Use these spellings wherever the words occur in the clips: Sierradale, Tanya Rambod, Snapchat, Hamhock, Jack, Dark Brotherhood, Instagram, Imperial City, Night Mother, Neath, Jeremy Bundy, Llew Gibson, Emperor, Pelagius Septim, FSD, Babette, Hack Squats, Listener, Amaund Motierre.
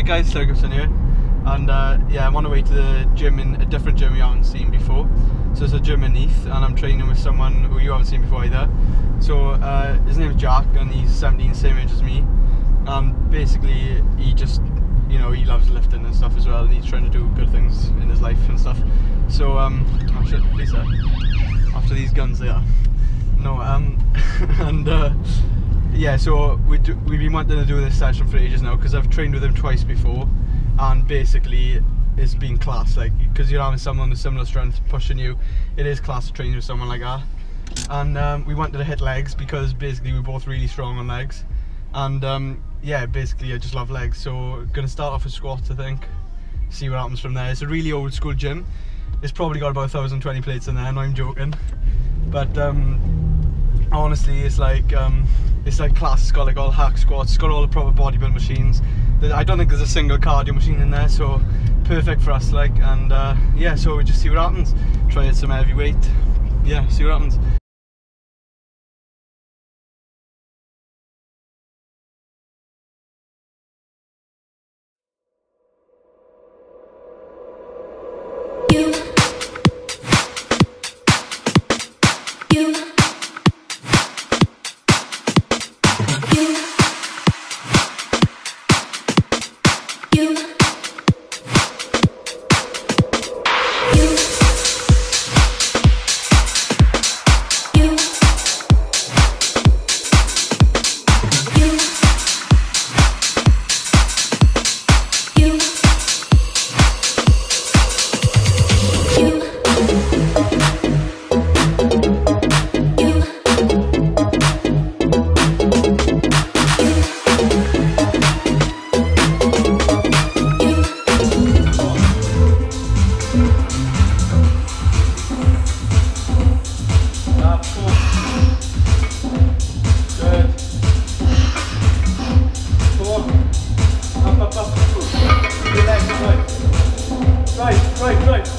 Alright guys, Llew Gibson here, and yeah, I'm on the way to the gym, in a different gym you haven't seen before. So it's a gym in Neath, and I'm training with someone who you haven't seen before either. So his name is Jack, and he's 17, same age as me. Basically, he just, you know, he loves lifting and stuff as well, and he's trying to do good things in his life and stuff. So oh shit, please sir, after these guns they are. No, and yeah, so we've been wanting to do this session for ages now, because I've trained with him twice before, and basically it's been class, like, because you're having someone with similar strength pushing you, it is class to train with someone like that. And we wanted to hit legs, because basically we're both really strong on legs, and yeah, basically I just love legs. So gonna start off with squats, I think, see what happens from there. It's a really old school gym, it's probably got about 1,020 plates in there, and I'm joking, but honestly it's like class. It's got like all hack squats, it's got all the proper bodybuilding machines. I don't think there's a single cardio machine in there, so perfect for us, like. And yeah, so we just see what happens, try it some heavy weight, yeah, see what happens. Right. Let's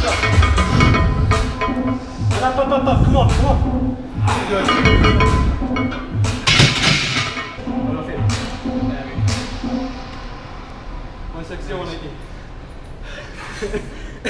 go. Up. Come on. Good. Hold off here. There we go. 160 or 180?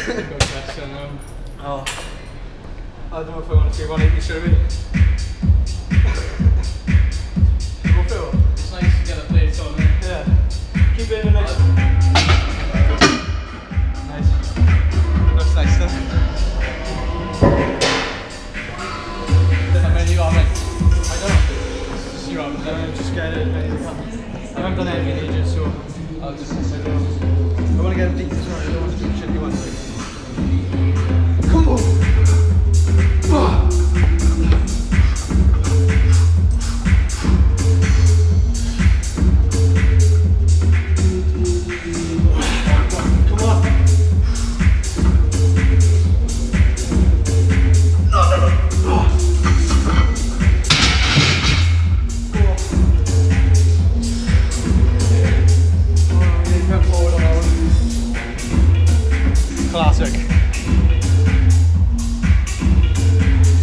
Good question. Oh. I don't know if I want to say 180, should we? It's nice to get a plate on it. Yeah. Keep it in the next. I haven't done anything in ages, so I'll just consider it. I want to get a deep as well, I don't want to do shitty ones. Come on! Classic.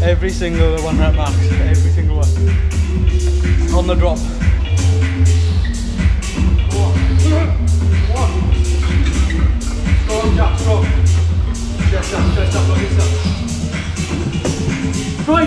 Every single 1 rep max, every single one. On the drop. Strong jump, strong. Chest up, look at yourself. Try.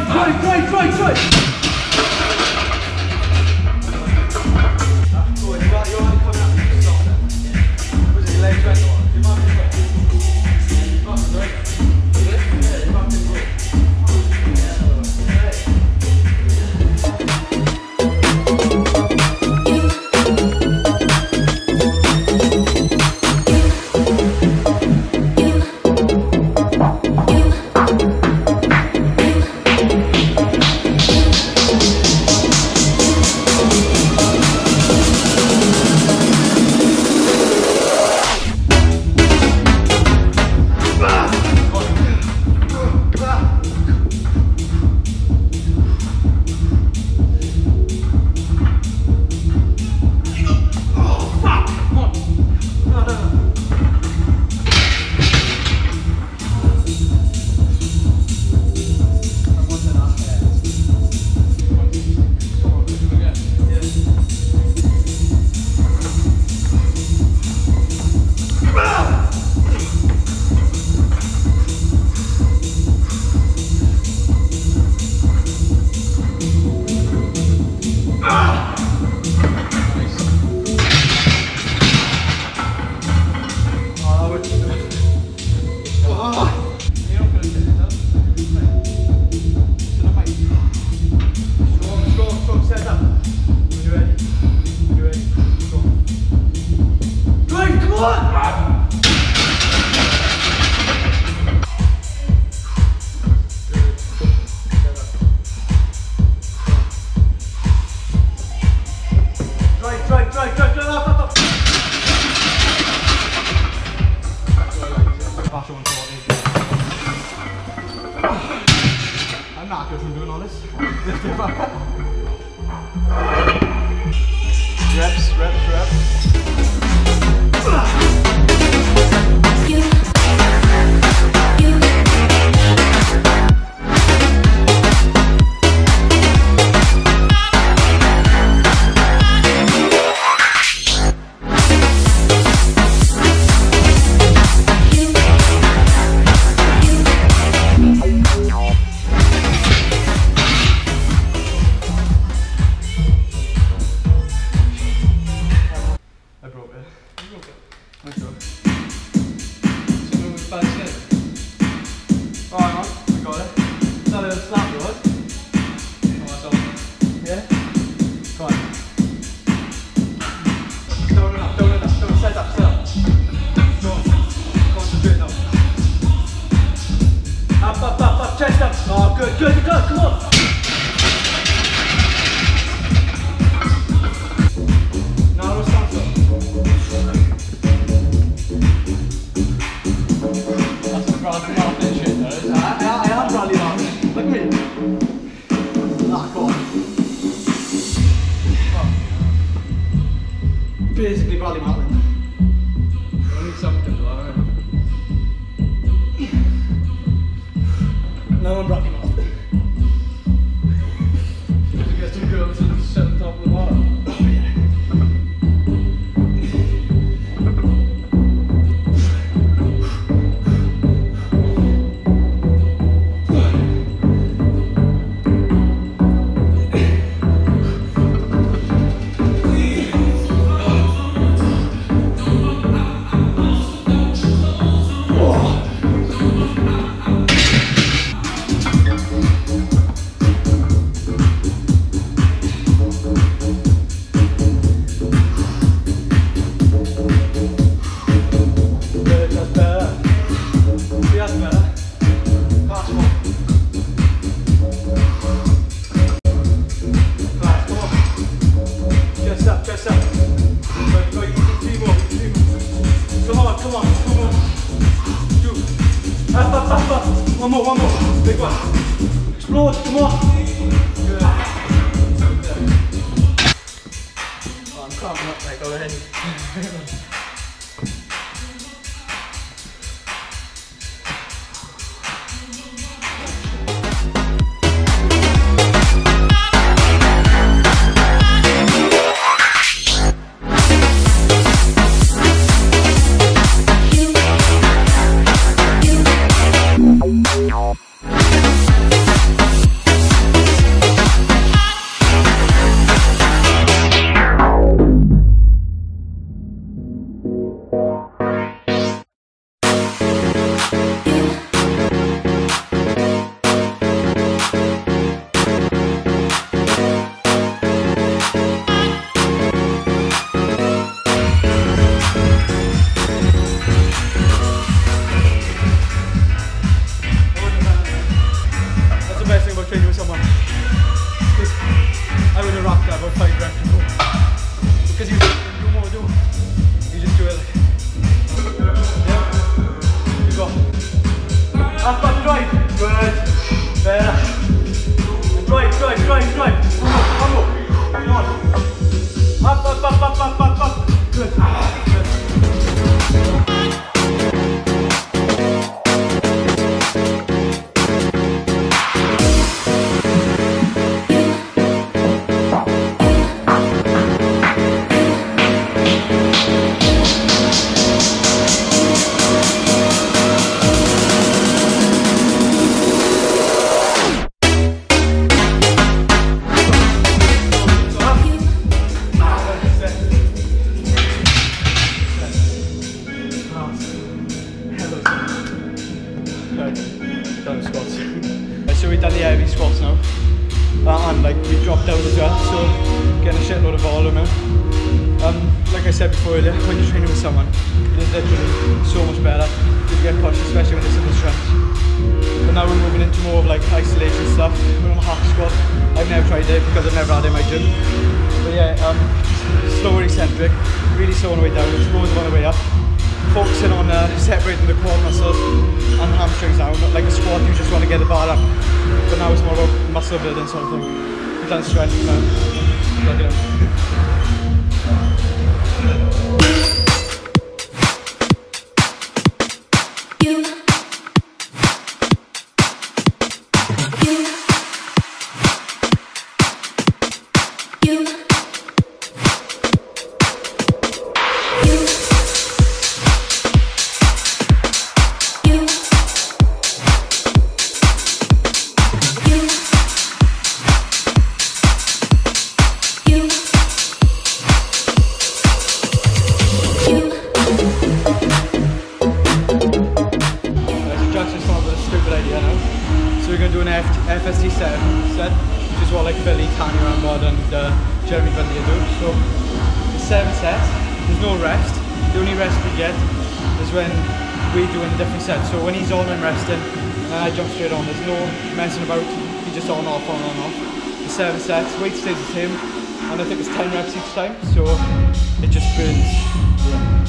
I'm not good from doing all this. Reps, reps, reps. Slower eccentric, really slow on the way down, slow on the way up. focusing on separating the quad muscle and hamstrings now. Like a squat, you just want to get the bar up, but now it's more about muscle building sort of thing. We've done stretching now, but, so we're going to do an FSD set, which is what like Billy, Tanya Rambod and Jeremy Bundy do. So it's 7 sets, there's no rest. The only rest we get is when we're doing a different set. So when he's on, I'm resting, and I jump straight on. There's no messing about, you just on, off. The 7 sets, weight stays the same, and I think it's 10 reps each time, so it just burns. Yeah.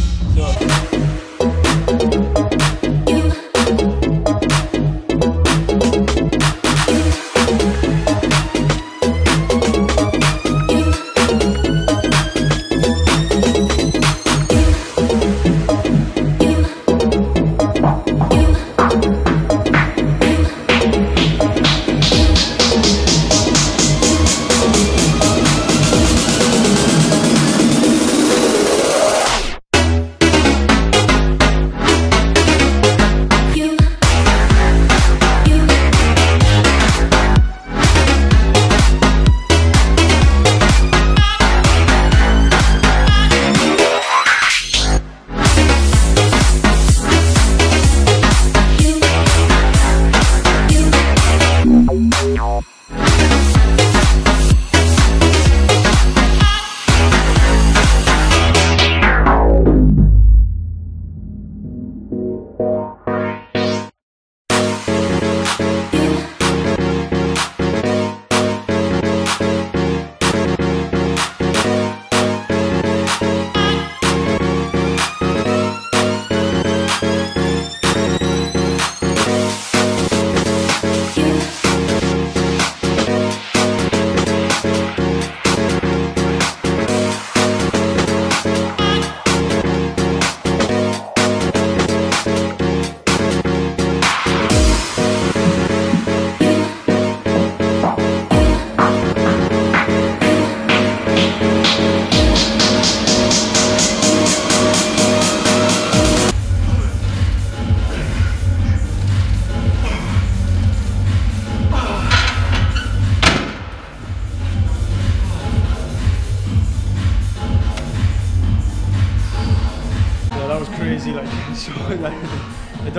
I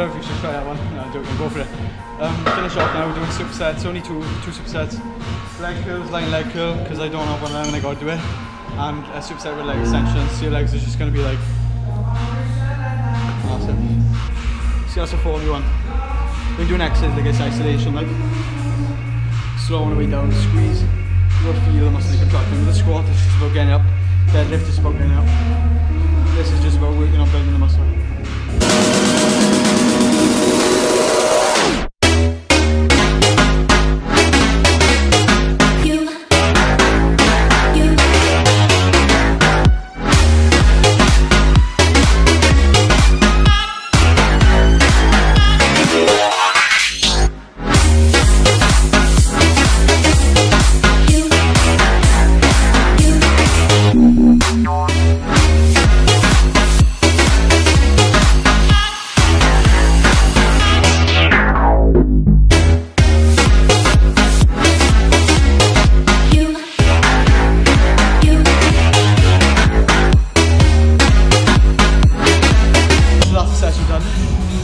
don't know if you should try that one. No, I don't. Go for it. Finish off now. We're doing supersets. Only two supersets. Leg curls, lying leg curl, because I don't have one leg and I got to do it. And a superset with leg extensions. So your legs are just going to be like. Awesome. So that's a 4v1. We do an exercise like it's isolation, like slow on the way down, squeeze. You'll feel the muscle contracting. With the squat, it's just about getting up. Deadlift is about getting up. This is just about working on building the muscle.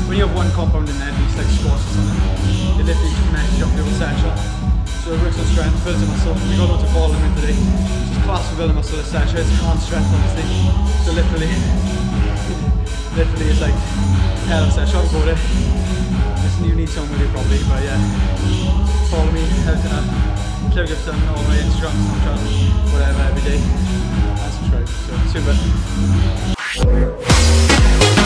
When you have one compound in there, at least like squats or something, it literally just meshes up the whole section. So it works on strength, builds a muscle. We got loads of volume in today. It's class for building muscle, etc. It's hard strength, obviously. So literally it's like hell of a session. I've got it. Listen, you need someone with you probably, but yeah. Follow me, everything up. Llew Gibson, all my Instagram, Snapchat, whatever, every day. And subscribe. So, super.